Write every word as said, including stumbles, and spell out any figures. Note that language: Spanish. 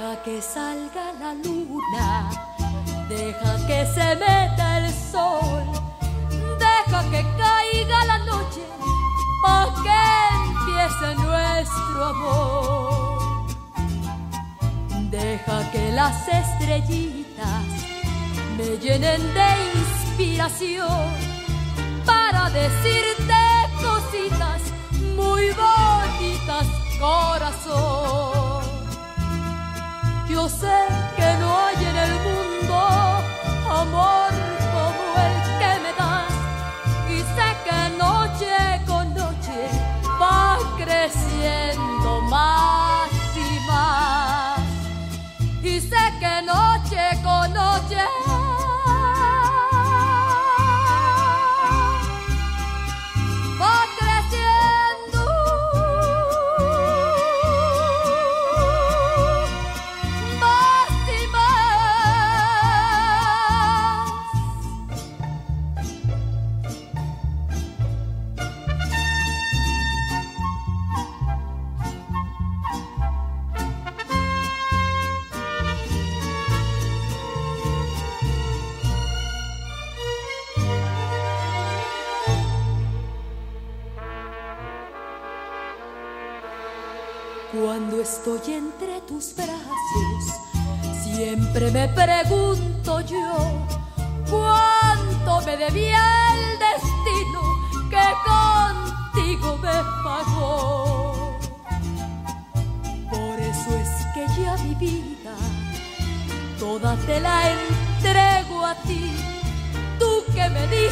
Deja que salga la luna, deja que se meta el sol, deja que caiga la noche, pa' que empiece nuestro amor. Deja que las estrellitas me llenen de inspiración para decirte cositas muy bonitas, corazón. Yo sé que no hay en el mundo amor como el que me das, y sé que noche con noche va creciendo más y más, y sé que noche con noche va creciendo. Cuando estoy entre tus brazos, siempre me pregunto yo, ¿cuánto me debía el destino que contigo me pagó? Por eso es que ya mi vida toda te la entrego a ti, tú que me diste